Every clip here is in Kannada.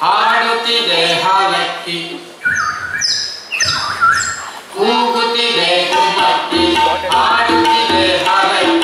Haruti de Haleki, Kuguti de Kumati, Haruti de Haleki,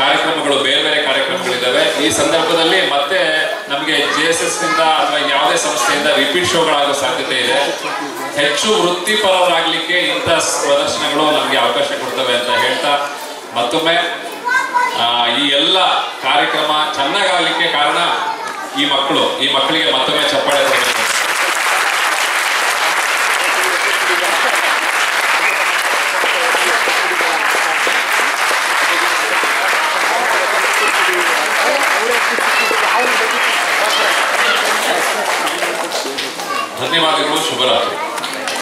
ಕಾರ್ಯಕ್ರಮಗಳು ಬೇರೆ ಬೇರೆ ಕಾರ್ಯಕ್ರಮಗಳಿದ್ದಾವೆ. ಈ ಸಂದರ್ಭದಲ್ಲಿ ಮತ್ತೆ ನಮಗೆ JSSನಿಂದ ಅಥವಾ ಯಾವುದೇ ಸಂಸ್ಥೆಯಿಂದ ರಿಪೀಟ್ ಶೋಗಳಾಗೋ ಸಾಧ್ಯತೆ ಇದೆ. ಹೆಚ್ಚು ವೃತ್ತಿಪರರಾಗಲಿಕ್ಕೆ ಇಂಥ ಪ್ರದರ್ಶನಗಳು ನಮಗೆ ಅವಕಾಶ ಕೊಡ್ತವೆ ಅಂತ ಹೇಳ್ತಾ ಮತ್ತೊಮ್ಮೆ ಈ ಎಲ್ಲ ಕಾರ್ಯಕ್ರಮ ಚೆನ್ನಾಗಾಗಲಿಕ್ಕೆ ಕಾರಣ ಈ ಮಕ್ಕಳಿಗೆ ಮತ್ತೊಮ್ಮೆ ಚಪ್ಪಾಳೆ ಕೊಡಬೇಕು. ಧನ್ಯವಾದಗಳು. ಶುಭರಾತ್ರಿ.